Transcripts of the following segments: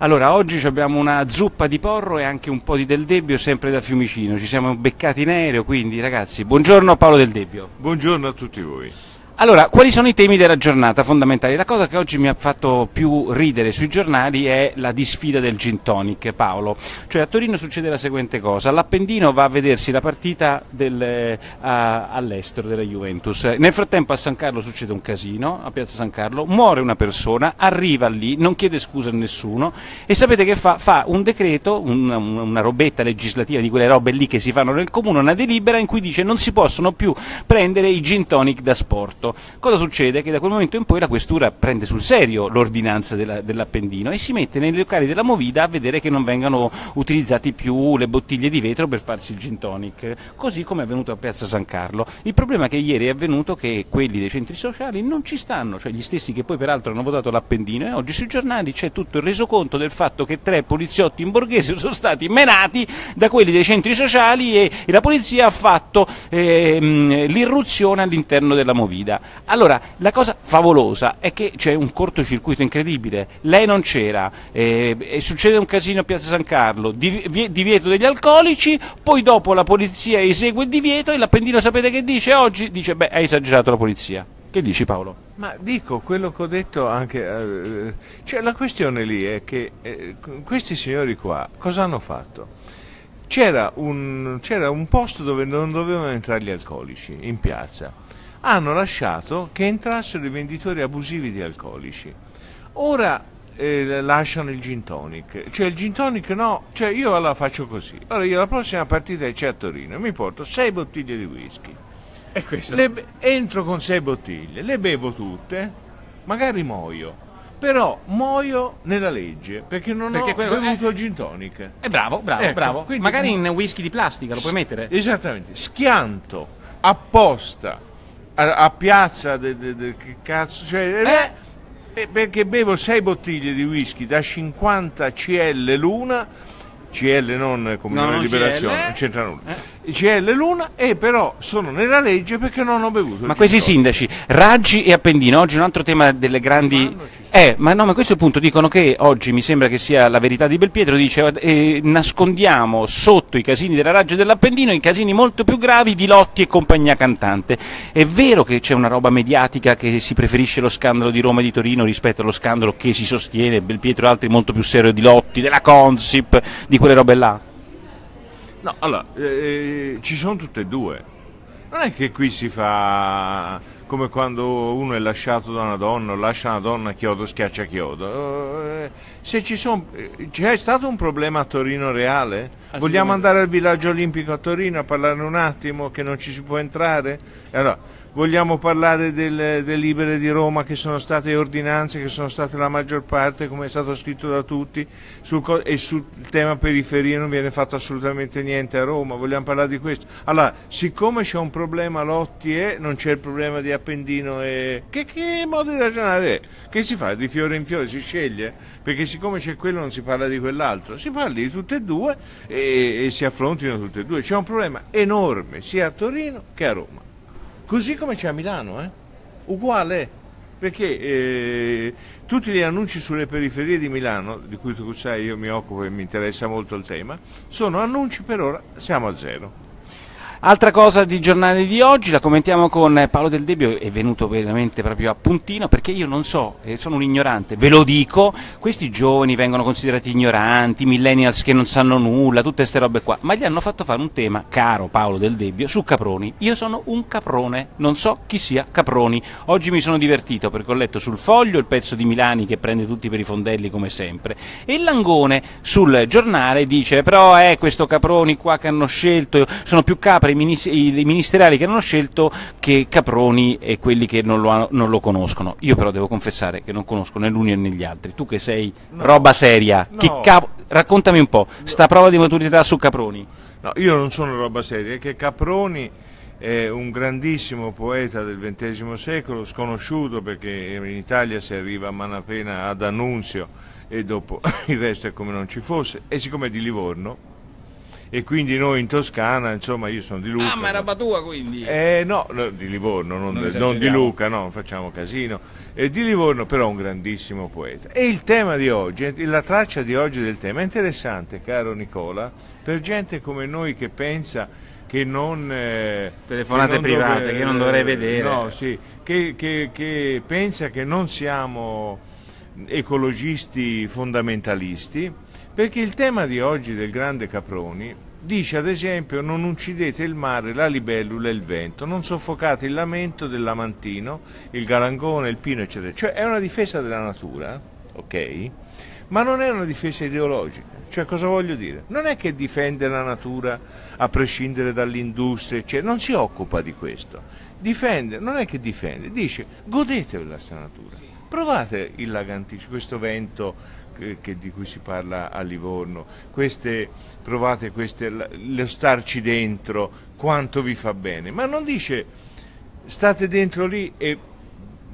Allora, oggi abbiamo una zuppa di porro e anche un po' di Del Debbio, sempre da Fiumicino. Ci siamo beccati in aereo, quindi ragazzi, buongiorno a Paolo Del Debbio. Buongiorno a tutti voi. Allora, quali sono i temi della giornata fondamentali? La cosa che oggi mi ha fatto più ridere sui giornali è la disfida del gin tonic, Paolo. Cioè a Torino succede la seguente cosa: l'Appendino va a vedersi la partita all'estero della Juventus. Nel frattempo a San Carlo succede un casino, a Piazza San Carlo, muore una persona, arriva lì, non chiede scusa a nessuno e sapete che fa? Fa un decreto, una robetta legislativa di quelle robe lì che si fanno nel comune, una delibera in cui dice non si possono più prendere i gin tonic da sport. Cosa succede? Che da quel momento in poi la questura prende sul serio l'ordinanza dell'Appendino e si mette nei locali della Movida a vedere che non vengano utilizzati più le bottiglie di vetro per farsi il gin tonic, così come è avvenuto a Piazza San Carlo. Il problema è che ieri è avvenuto che quelli dei centri sociali non ci stanno, cioè gli stessi che poi peraltro hanno votato l'Appendino, e oggi sui giornali c'è tutto il resoconto del fatto che 3 poliziotti in borghese sono stati menati da quelli dei centri sociali e la polizia ha fatto l'irruzione all'interno della Movida. Allora, la cosa favolosa è che c'è un cortocircuito incredibile, lei non c'era, succede un casino a Piazza San Carlo, divieto degli alcolici, poi dopo la polizia esegue il divieto e l'Appendino sapete che dice oggi? Dice beh, hai esagerato la polizia. Che dici, Paolo? Ma dico quello che ho detto anche, cioè la questione lì è che questi signori qua cosa hanno fatto? C'era un posto dove non dovevano entrare gli alcolici, in piazza. Hanno lasciato che entrassero i venditori abusivi di alcolici. Ora lasciano il gin tonic, cioè il gin tonic no, cioè io la faccio così. Allora io la prossima partita c'è a Torino e mi porto 6 bottiglie di whisky. E questo? Entro con 6 bottiglie, le bevo tutte, magari muoio. Però muoio nella legge perché ho bevuto il gin tonic. È bravo, bravo, ecco, bravo. Magari in whisky di plastica lo puoi mettere. Esattamente, schianto apposta. A piazza che cazzo, cioè, perché bevo 6 bottiglie di whisky da 50 CL l'una, CL non Comunione no, Liberazione, CL, non c'entra nulla. CL l'una, e però sono nella legge perché non ho bevuto. Ma questi sindaci, Raggi e Appendino, oggi un altro tema delle grandi. Ma no, ma questo è il punto, dicono che oggi, mi sembra che sia La Verità di Belpietro, dice nascondiamo sotto i casini della Raggi e dell'Appendino i casini molto più gravi di Lotti e compagnia cantante. È vero che c'è una roba mediatica che si preferisce lo scandalo di Roma e di Torino rispetto allo scandalo che si sostiene Belpietro e altri molto più serio di Lotti, della Consip, di quelle robe là? No, allora, ci sono tutte e due. Non è che qui si fa come quando uno è lasciato da una donna, o lascia una donna chiodo, schiaccia chiodo. Se ci sono, c'è stato un problema a Torino reale? Vogliamo andare al villaggio olimpico a Torino a parlare un attimo che non ci si può entrare? Allora, vogliamo parlare delle delibere di Roma che sono state ordinanze, che sono state la maggior parte, come è stato scritto da tutti, e sul tema periferie non viene fatto assolutamente niente a Roma, vogliamo parlare di questo? Allora, siccome c'è un problema Lotti e non c'è il problema di Appendino, e che modo di ragionare è? Che si fa? Di fiore in fiore si sceglie? Perché siccome c'è quello non si parla di quell'altro, si parli di tutte e due e si affrontino tutte e due. C'è un problema enorme sia a Torino che a Roma. Così come c'è a Milano, uguale, perché tutti gli annunci sulle periferie di Milano, di cui tu sai io mi occupo e mi interessa molto il tema, sono annunci, per ora siamo a zero. Altra cosa di giornale di oggi, la commentiamo con Paolo Del Debbio, è venuto veramente proprio a puntino, perché io non so, sono un ignorante, ve lo dico, questi giovani vengono considerati ignoranti, millennials che non sanno nulla, tutte queste robe qua, ma gli hanno fatto fare un tema, caro Paolo Del Debbio, su Caproni. Io sono un caprone, non so chi sia Caproni. Oggi mi sono divertito perché ho letto sul Foglio il pezzo di Milani che prende tutti per i fondelli come sempre, e Langone sul giornale dice però questo Caproni qua che hanno scelto, sono più capre i ministeriali che hanno scelto che Caproni e quelli che non lo conoscono. Io però devo confessare che non conosco né l'uno né gli altri. Tu che sei roba seria, raccontami un po' sta prova di maturità su Caproni. No, io non sono roba seria, è che Caproni è un grandissimo poeta del XX secolo, sconosciuto perché in Italia si arriva a manapena ad Annunzio e dopo il resto è come non ci fosse, e siccome è di Livorno e quindi noi in Toscana, insomma, io sono di Luca. Ah, ma era Batua, quindi? No, di Livorno, non di Luca, no, facciamo casino. Di Livorno, però un grandissimo poeta. E il tema di oggi, la traccia di oggi del tema è interessante, caro Nicola, per gente come noi che pensa che non... telefonate private, che non dovrei vedere. No, sì, che pensa che non siamo ecologisti fondamentalisti, perché il tema di oggi del grande Caproni dice, ad esempio, non uccidete il mare, la libellula e il vento, non soffocate il lamento dell'amantino, il galangone, il pino, eccetera. Cioè è una difesa della natura, ok? Ma non è una difesa ideologica. Cioè, cosa voglio dire? Non è che difende la natura a prescindere dall'industria, cioè, non si occupa di questo. Difende, non è che difende, dice godetevi la vostra natura, provate il laganticcio, questo vento di cui si parla a Livorno, provate lo starci dentro, quanto vi fa bene, ma non dice state dentro lì e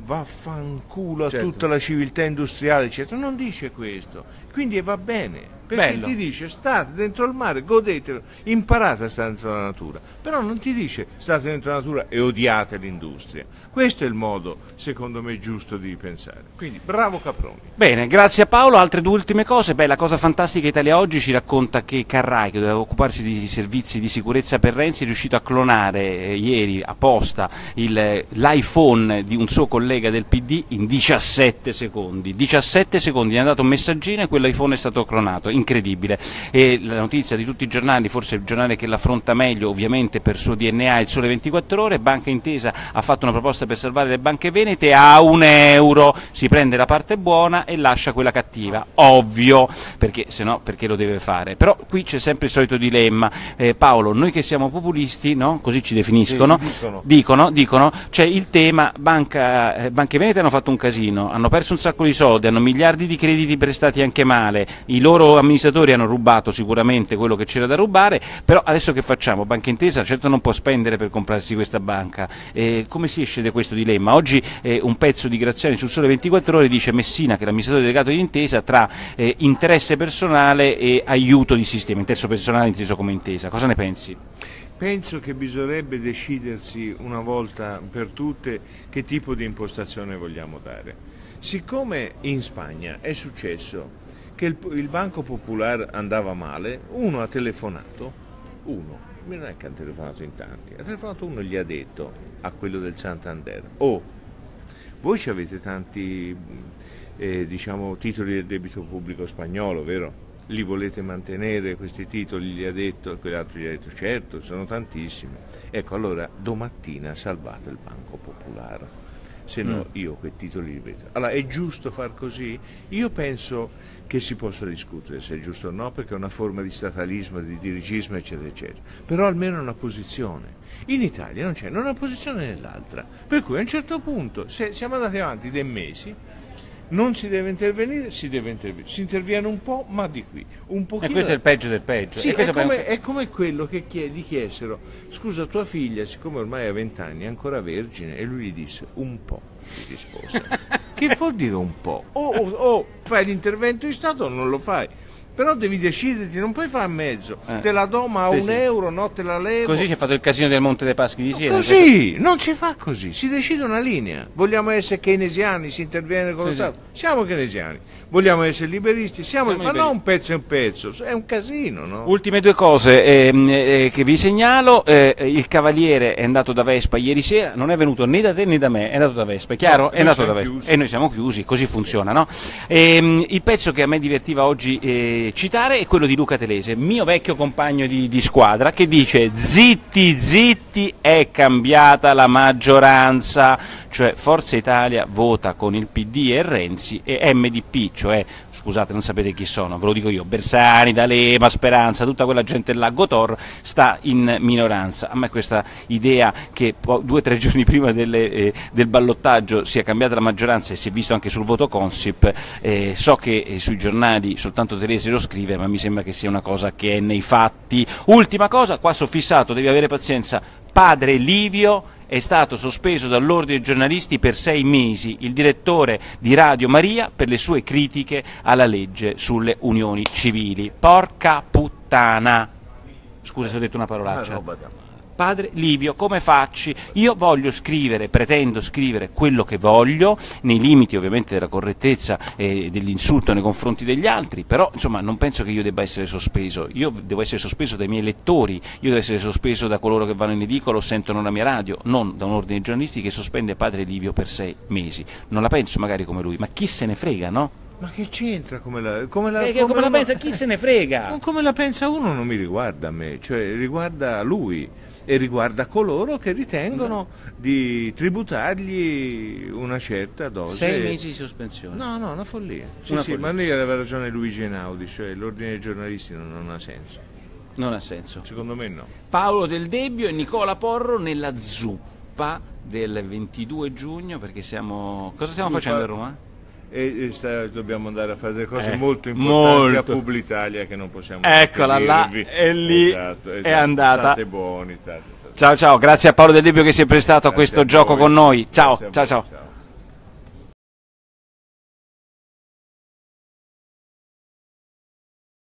vaffanculo a tutta la civiltà industriale, eccetera, non dice questo, quindi va bene. Perché bello. Ti dice state dentro il mare, godetelo, imparate a stare dentro la natura, però non ti dice state dentro la natura e odiate l'industria. Questo è il modo, secondo me, giusto di pensare. Quindi bravo Caproni. Bene, grazie a Paolo. Altre due ultime cose. Beh, la cosa fantastica, Italia Oggi ci racconta che Carrai, che doveva occuparsi di servizi di sicurezza per Renzi, è riuscito a clonare ieri apposta l'iPhone di un suo collega del PD in 17 secondi. 17 secondi, gli è andato un messaggino e quell'iPhone è stato clonato. Incredibile. E la notizia di tutti i giornali, forse il giornale che l'affronta meglio ovviamente per suo DNA è il Sole 24 Ore, Banca Intesa ha fatto una proposta per salvare le banche venete a €1, si prende la parte buona e lascia quella cattiva, ovvio, perché se no perché lo deve fare, però qui c'è sempre il solito dilemma, Paolo, noi che siamo populisti, no? Così ci definiscono, sì, dicono c'è il tema, banche venete hanno fatto un casino, hanno perso un sacco di soldi, hanno miliardi di crediti prestati anche male, i loro amministratori hanno rubato sicuramente quello che c'era da rubare, però adesso che facciamo? Banca Intesa certo non può spendere per comprarsi questa banca, come si esce da questo dilemma? Oggi un pezzo di Graziani sul Sole 24 Ore dice Messina, che è l'amministratore delegato di Intesa, tra interesse personale e aiuto di sistema, interesse personale inteso come Intesa, cosa ne pensi? Penso che bisognerebbe decidersi una volta per tutte che tipo di impostazione vogliamo dare. Siccome in Spagna è successo che il Banco Popolare andava male, uno ha telefonato, non è che hanno telefonato in tanti, ha telefonato uno e gli ha detto a quello del Santander, oh, voi ci avete tanti titoli del debito pubblico spagnolo, vero? Li volete mantenere questi titoli? Gli ha detto, e quell'altro gli ha detto certo, sono tantissimi. Ecco, allora domattina salvate il Banco Popolare, se no io quei titoli li vedo. Allora è giusto far così? Io penso che si possa discutere se è giusto o no, perché è una forma di statalismo, di dirigismo, eccetera eccetera, però almeno una posizione. In Italia non c'è né una posizione né l'altra, per cui a un certo punto, se siamo andati avanti dei mesi, non si deve intervenire, si deve intervenire, si interviene un po', ma di qui un pochino. E questo è il peggio del peggio. Sì, è come quello che gli chiesero, scusa, tua figlia, siccome ormai ha 20 anni, è ancora vergine, e lui gli disse un po' di risposta. Che vuol dire un po'? O fai l'intervento di Stato o non lo fai, però devi deciderti, non puoi fare a mezzo, te la do ma a €1, no, te la levo. Così si è fatto il casino del Monte dei Paschi di Siena. Così, non si fa così, si decide una linea. Vogliamo essere keynesiani, si interviene con lo Stato, siamo keynesiani. Vogliamo essere liberisti, ma non un pezzo e un pezzo, è un casino, no? Ultime due cose che vi segnalo, il Cavaliere è andato da Vespa ieri sera, non è venuto né da te né da me, è andato da Vespa, è chiaro? No, è andato da Vespa chiusi. E noi siamo chiusi, così funziona, no? Il pezzo che a me divertiva oggi citare è quello di Luca Telese, mio vecchio compagno di squadra, che dice zitti zitti è cambiata la maggioranza, cioè Forza Italia vota con il PD e Renzi e MDP, cioè, scusate, non sapete chi sono, ve lo dico io, Bersani, D'Alema, Speranza, tutta quella gente là, Gotor, sta in minoranza. A me questa idea che 2 o 3 giorni prima del ballottaggio sia cambiata la maggioranza, e si è visto anche sul voto Consip, so che sui giornali soltanto Telese lo scrive, ma mi sembra che sia una cosa che è nei fatti. Ultima cosa, qua sono fissato, devi avere pazienza, Padre Livio è stato sospeso dall'Ordine dei giornalisti per 6 mesi, il direttore di Radio Maria, per le sue critiche alla legge sulle unioni civili. Porca puttana! Scusa se ho detto una parolaccia. Padre Livio, come facci? Io voglio scrivere, pretendo scrivere quello che voglio, nei limiti ovviamente della correttezza e dell'insulto nei confronti degli altri, però insomma non penso che io debba essere sospeso, io devo essere sospeso dai miei lettori, io devo essere sospeso da coloro che vanno in edicola o sentono la mia radio, non da un ordine di giornalisti che sospende Padre Livio per 6 mesi. Non la penso magari come lui, ma chi se ne frega, no? Ma che c'entra? Come la pensa? Chi se ne frega? Come la pensa uno non mi riguarda a me, cioè riguarda lui e riguarda coloro che ritengono di tributargli una certa dose. 6 mesi di sospensione. No, no, una follia. Sì, ma lì aveva ragione Luigi Einaudi, cioè l'ordine dei giornalisti non ha senso. Non ha senso. Secondo me no. Paolo Del Debbio e Nicola Porro nella zuppa del 22 giugno, perché siamo... Cosa stiamo facendo a Roma? Dobbiamo andare a fare delle cose molto importanti a Publitalia che non possiamo Eccola là, è lì, esatto. È andata. State buoni, ciao, ciao, grazie a Paolo Del Debbio che si è prestato a questo gioco con noi. Ciao, ciao, ciao.